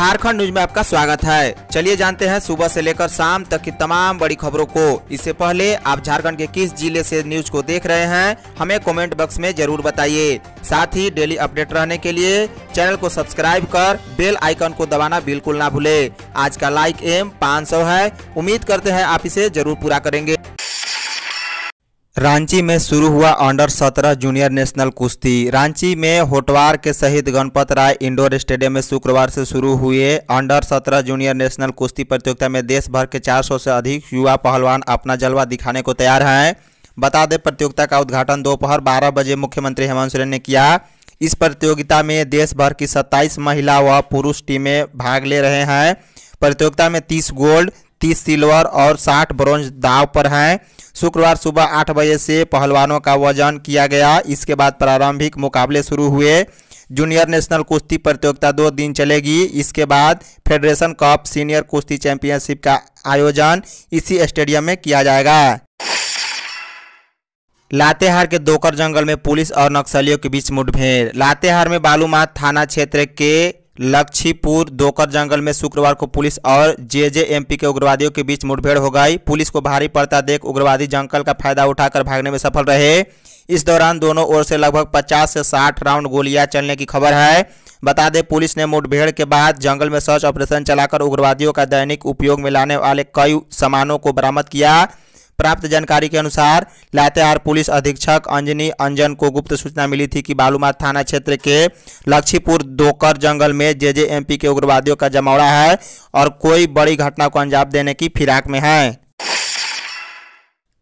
Jharkhand news में आपका स्वागत है। चलिए जानते हैं सुबह से लेकर शाम तक की तमाम बड़ी खबरों को। इससे पहले आप झारखंड के किस जिले से न्यूज को देख रहे हैं हमें कमेंट बॉक्स में जरूर बताइए। साथ ही डेली अपडेट रहने के लिए चैनल को सब्सक्राइब कर बेल आइकन को दबाना बिल्कुल ना भूले। आज का लाइक एम 500 है, उम्मीद करते हैं आप इसे जरूर पूरा करेंगे। रांची में शुरू हुआ अंडर 17 जूनियर नेशनल कुश्ती। रांची में होटवार के शहीद गणपत राय इंडोर स्टेडियम में शुक्रवार से शुरू हुए अंडर 17 जूनियर नेशनल कुश्ती प्रतियोगिता में देश भर के 400 से अधिक युवा पहलवान अपना जलवा दिखाने को तैयार हैं। बता दें प्रतियोगिता का उद्घाटन दोपहर 12 बजे मुख्यमंत्री हेमंत सोरेन ने किया। इस प्रतियोगिता में देश भर की 27 महिला व पुरुष टीमें भाग ले रहे हैं। प्रतियोगिता में 30 गोल्ड, 30 सिल्वर और 60 ब्रॉन्ज दाव पर हैं। शुक्रवार सुबह 8 बजे से पहलवानों का वजन किया गया। इसके बाद प्रारंभिक मुकाबले शुरू हुए। जूनियर नेशनल कुश्ती प्रतियोगिता 2 दिन चलेगी। इसके बाद फेडरेशन कप सीनियर कुश्ती चैंपियनशिप का आयोजन इसी स्टेडियम में किया जाएगा। लातेहार के दोकर जंगल में पुलिस और नक्सलियों के बीच मुठभेड़। लातेहार में बालूमाथ थाना क्षेत्र के लक्षीपुर दोकर जंगल में शुक्रवार को पुलिस और जेजेएमपी के उग्रवादियों के बीच मुठभेड़ हो गई। पुलिस को भारी पड़ता देख उग्रवादी जंगल का फायदा उठाकर भागने में सफल रहे। इस दौरान दोनों ओर से लगभग 50 से 60 राउंड गोलियां चलने की खबर है। बता दें पुलिस ने मुठभेड़ के बाद जंगल में सर्च ऑपरेशन चलाकर उग्रवादियों का दैनिक उपयोग में लाने वाले कई सामानों को बरामद किया। प्राप्त जानकारी के अनुसार लातेहार पुलिस अधीक्षक अंजनी अंजन को गुप्त सूचना मिली थी कि बालूमाथ थाना क्षेत्र के लक्षीपुर दोकर जंगल में जेजेएमपी के उग्रवादियों का जमावड़ा है और कोई बड़ी घटना को अंजाम देने की फिराक में है।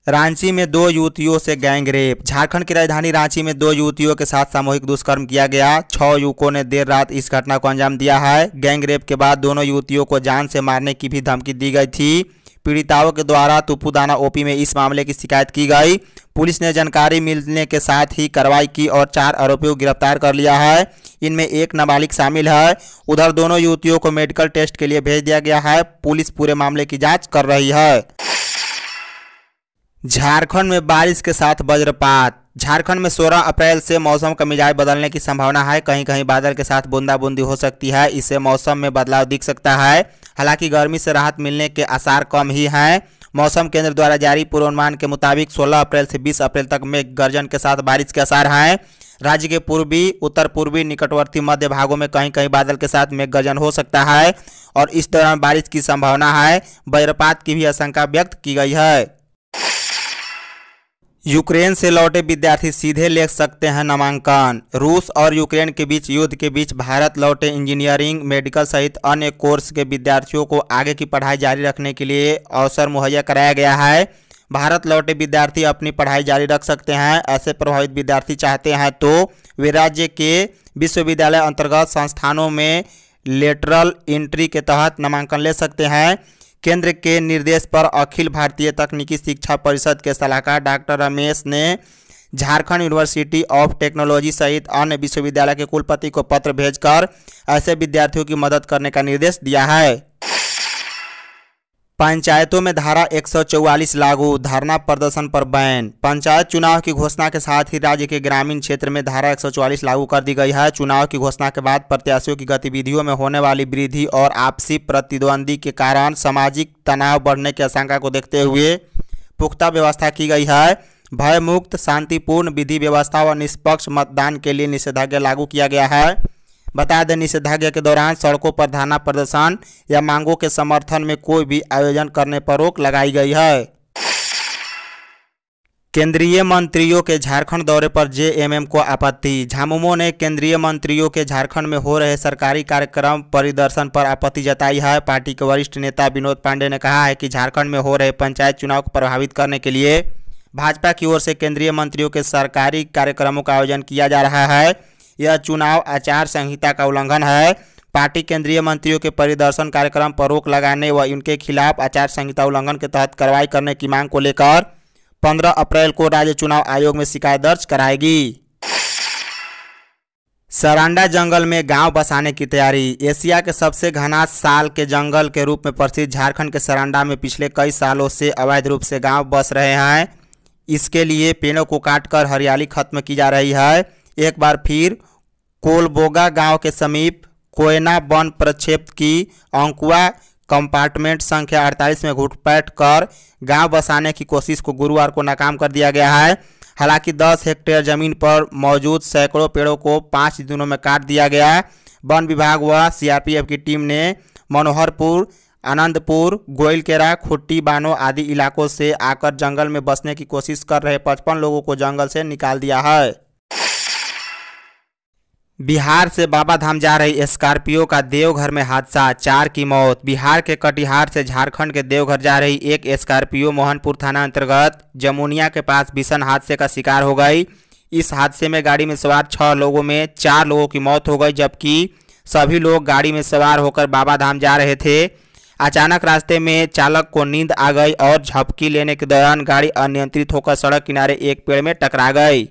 रांची में 2 युवतियों से गैंग रेप। झारखंड की राजधानी रांची में 2 युवतियों के साथ सामूहिक दुष्कर्म किया गया। 6 युवकों ने देर रात इस घटना को अंजाम दिया है। गैंग रेप के बाद दोनों युवतियों को जान से मारने की भी धमकी दी गई थी। पीड़िताओं के द्वारा तुपुदाना ओपी में इस मामले की शिकायत की गई। पुलिस ने जानकारी मिलने के साथ ही कार्रवाई की और 4 आरोपियों को गिरफ्तार कर लिया है। इनमें एक नाबालिग शामिल है। उधर दोनों युवतियों को मेडिकल टेस्ट के लिए भेज दिया गया है। पुलिस पूरे मामले की जांच कर रही है। झारखंड में बारिश के साथ वज्रपात। झारखंड में 16 अप्रैल से मौसम का मिजाज बदलने की संभावना है। कहीं कहीं बादल के साथ बूंदाबूंदी हो सकती है। इससे मौसम में बदलाव दिख सकता है। हालांकि गर्मी से राहत मिलने के आसार कम ही हैं। मौसम केंद्र द्वारा जारी पूर्वानुमान के मुताबिक 16 अप्रैल से 20 अप्रैल तक मेघ गर्जन के साथ बारिश के आसार हैं। राज्य के पूर्वी, उत्तर पूर्वी, निकटवर्ती मध्य भागों में कहीं कहीं बादल के साथ मेघ गर्जन हो सकता है और इस दौरान बारिश की संभावना है। वज्रपात की भी आशंका व्यक्त की गई है। यूक्रेन से लौटे विद्यार्थी सीधे ले सकते हैं नामांकन। रूस और यूक्रेन के बीच युद्ध के बीच भारत लौटे इंजीनियरिंग, मेडिकल सहित अन्य कोर्स के विद्यार्थियों को आगे की पढ़ाई जारी रखने के लिए अवसर मुहैया कराया गया है। भारत लौटे विद्यार्थी अपनी पढ़ाई जारी रख सकते हैं। ऐसे प्रभावित विद्यार्थी चाहते हैं तो वे राज्य के विश्वविद्यालय अंतर्गत संस्थानों में लेटरल एंट्री के तहत नामांकन ले सकते हैं। केंद्र के निर्देश पर अखिल भारतीय तकनीकी शिक्षा परिषद के सलाहकार डॉक्टर रमेश ने झारखंड यूनिवर्सिटी ऑफ टेक्नोलॉजी सहित अन्य विश्वविद्यालय के कुलपति को पत्र भेजकर ऐसे विद्यार्थियों की मदद करने का निर्देश दिया है। पंचायतों में धारा 144 लागू, धरना प्रदर्शन पर बैन। पंचायत चुनाव की घोषणा के साथ ही राज्य के ग्रामीण क्षेत्र में धारा 144 लागू कर दी गई है। चुनाव की घोषणा के बाद प्रत्याशियों की गतिविधियों में होने वाली वृद्धि और आपसी प्रतिद्वंदी के कारण सामाजिक तनाव बढ़ने की आशंका को देखते हुए पुख्ता व्यवस्था की गई है। भयमुक्त, शांतिपूर्ण, विधि व्यवस्था और निष्पक्ष मतदान के लिए निषेधाज्ञा लागू किया गया है। बता दें निषेधाज्ञा के दौरान सड़कों पर धरना प्रदर्शन या मांगों के समर्थन में कोई भी आयोजन करने पर रोक लगाई गई है। केंद्रीय मंत्रियों के झारखंड दौरे पर जेएमएम को आपत्ति। झामुमो ने केंद्रीय मंत्रियों के झारखंड में हो रहे सरकारी कार्यक्रम परिदर्शन पर आपत्ति जताई है। पार्टी के वरिष्ठ नेता विनोद पांडे ने कहा है कि झारखंड में हो रहे पंचायत चुनाव को प्रभावित करने के लिए भाजपा की ओर से केंद्रीय मंत्रियों के सरकारी कार्यक्रमों का आयोजन किया जा रहा है। यह चुनाव आचार संहिता का उल्लंघन है। पार्टी केंद्रीय मंत्रियों के परिदर्शन कार्यक्रम पर रोक लगाने व उनके खिलाफ आचार संहिता उल्लंघन के तहत कार्रवाई करने की मांग को लेकर 15 अप्रैल को राज्य चुनाव आयोग में शिकायत दर्ज कराएगी। सरांडा जंगल में गांव बसाने की तैयारी। एशिया के सबसे घना साल के जंगल के रूप में प्रसिद्ध झारखंड के सरांडा में पिछले कई सालों से अवैध रूप से गाँव बस रहे हैं। इसके लिए पेड़ों को काटकर हरियाली खत्म की जा रही है। एक बार फिर कोलबोगा गांव के समीप कोयना वन प्रक्षेप की अंकुआ कंपार्टमेंट संख्या 48 में घुसपैठ कर गांव बसाने की कोशिश को गुरुवार को नाकाम कर दिया गया है। हालांकि 10 हेक्टेयर जमीन पर मौजूद सैकड़ों पेड़ों को 5 दिनों में काट दिया गया। वन विभाग व सीआरपीएफ की टीम ने मनोहरपुर, आनंदपुर, गोइलकेरा, खुट्टी, बानो आदि इलाकों से आकर जंगल में बसने की कोशिश कर रहे 55 लोगों को जंगल से निकाल दिया है। बिहार से बाबाधाम जा रही स्कॉर्पियो का देवघर में हादसा, 4 की मौत। बिहार के कटिहार से झारखंड के देवघर जा रही एक स्कॉर्पियो मोहनपुर थाना अंतर्गत जमुनिया के पास भीषण हादसे का शिकार हो गई। इस हादसे में गाड़ी में सवार 6 लोगों में 4 लोगों की मौत हो गई, जबकि सभी लोग गाड़ी में सवार होकर बाबाधाम जा रहे थे। अचानक रास्ते में चालक को नींद आ गई और झपकी लेने के दौरान गाड़ी अनियंत्रित होकर सड़क किनारे एक पेड़ में टकरा गई।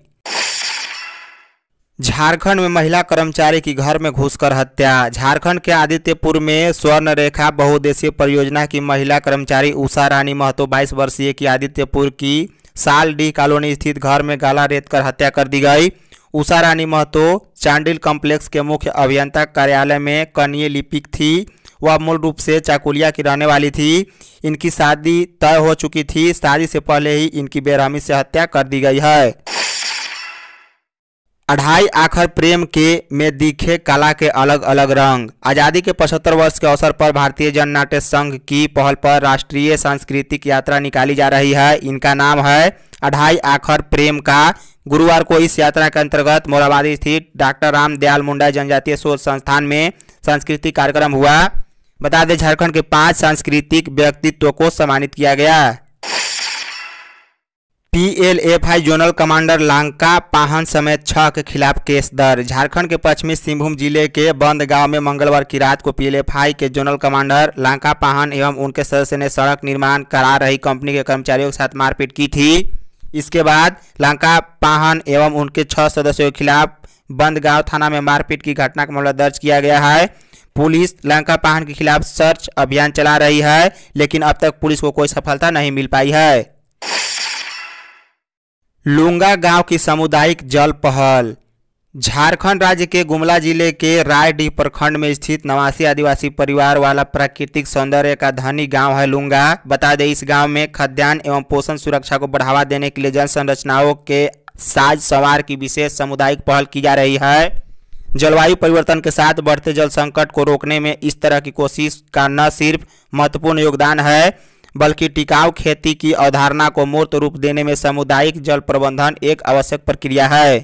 झारखंड में महिला कर्मचारी की घर में घुसकर हत्या। झारखंड के आदित्यपुर में स्वर्णरेखा बहुउद्देशीय परियोजना की महिला कर्मचारी उषा रानी महतो 22 वर्षीय की आदित्यपुर की साल डी कॉलोनी स्थित घर में गला रेत कर हत्या कर दी गई। उषा रानी महतो चांदिल कॉम्प्लेक्स के मुख्य अभियंता कार्यालय में कनीय लिपिक थी। वह मूल रूप से चाकुलिया की रहने वाली थी। इनकी शादी तय हो चुकी थी। शादी से पहले ही इनकी बेरहमी से हत्या कर दी गई है। 2.5 आखर प्रेम के में दिखे कला के अलग अलग रंग। आज़ादी के 75 वर्ष के अवसर पर भारतीय जन नाट्य संघ की पहल पर राष्ट्रीय सांस्कृतिक यात्रा निकाली जा रही है। इनका नाम है 2.5 आखर प्रेम का। गुरुवार को इस यात्रा के अंतर्गत मोराबादी स्थित डॉक्टर रामदयाल मुंडा जनजातीय शोध संस्थान में सांस्कृतिक कार्यक्रम हुआ। बता दें, झारखंड के 5 सांस्कृतिक व्यक्तित्वों को सम्मानित किया गया। PLFI zonal commander Lanka Pahan समेत 6 के खिलाफ केस दर्ज। झारखंड के पश्चिमी सिंहभूम जिले के बंद गांव में मंगलवार की रात को पीएलएफआई के जोनल कमांडर लंका पाहन एवं उनके सदस्य ने सड़क निर्माण करा रही कंपनी के कर्मचारियों के साथ मारपीट की थी। इसके बाद लंका पाहन एवं उनके 6 सदस्यों के खिलाफ बंद गांव थाना में मारपीट की घटना का मामला दर्ज किया गया है। पुलिस लंका पाहन के खिलाफ सर्च अभियान चला रही है, लेकिन अब तक पुलिस को कोई सफलता नहीं मिल पाई है। लुंगा गांव की सामुदायिक जल पहल। झारखंड राज्य के गुमला जिले के रायडीह प्रखंड में स्थित 89 आदिवासी परिवार वाला प्राकृतिक सौंदर्य का धनी गांव है लुंगा। बता दें, इस गांव में खाद्यान्न एवं पोषण सुरक्षा को बढ़ावा देने के लिए जल संरचनाओं के साज सवार की विशेष सामुदायिक पहल की जा रही है। जलवायु परिवर्तन के साथ बढ़ते जल संकट को रोकने में इस तरह की कोशिश का न सिर्फ महत्वपूर्ण योगदान है, बल्कि टिकाऊ खेती की अवधारणा को मूर्त रूप देने में सामुदायिक जल प्रबंधन एक आवश्यक प्रक्रिया है।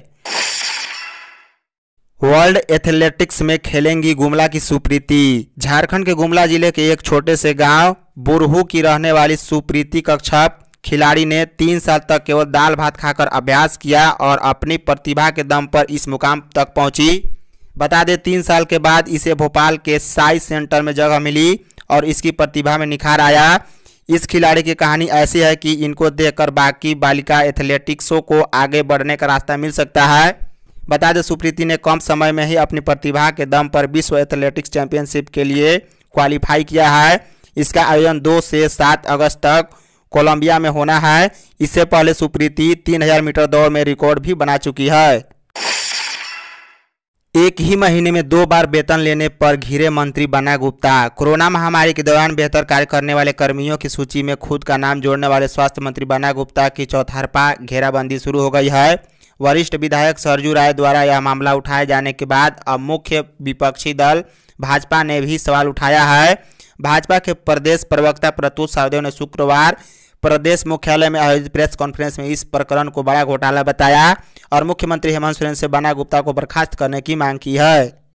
वर्ल्ड एथलेटिक्स में खेलेंगी गुमला की सुप्रीति। झारखंड के गुमला जिले के एक छोटे से गाँव बुरहू की रहने वाली सुप्रीति कक्षा खिलाड़ी ने 3 साल तक केवल दाल भात खाकर अभ्यास किया और अपनी प्रतिभा के दम पर इस मुकाम तक पहुंची। बता दें, 3 साल के बाद इसे भोपाल के साई सेंटर में जगह मिली और इसकी प्रतिभा में निखार आया। इस खिलाड़ी की कहानी ऐसी है कि इनको देखकर बाकी बालिका एथलेटिक्सों को आगे बढ़ने का रास्ता मिल सकता है। बता दें, सुप्रीति ने कम समय में ही अपनी प्रतिभा के दम पर विश्व एथलेटिक्स चैंपियनशिप के लिए क्वालिफाई किया है। इसका आयोजन 2 से 7 अगस्त तक कोलंबिया में होना है। इससे पहले सुप्रीति 3000 मीटर दौड़ में रिकॉर्ड भी बना चुकी है। एक ही महीने में 2 बार वेतन लेने पर घिरे मंत्री बना गुप्ता। कोरोना महामारी के दौरान बेहतर कार्य करने वाले कर्मियों की सूची में खुद का नाम जोड़ने वाले स्वास्थ्य मंत्री बना गुप्ता की चौतरफा घेराबंदी शुरू हो गई है। वरिष्ठ विधायक सरजू राय द्वारा यह मामला उठाए जाने के बाद अब मुख्य विपक्षी दल भाजपा ने भी सवाल उठाया है। भाजपा के प्रदेश प्रवक्ता प्रतुल साहदेव ने शुक्रवार प्रदेश मुख्यालय में आयोजित प्रेस कॉन्फ्रेंस में इस प्रकरण को बड़ा घोटाला बताया और मुख्यमंत्री हेमंत सोरेन से बना गुप्ता को बर्खास्त करने की मांग की है।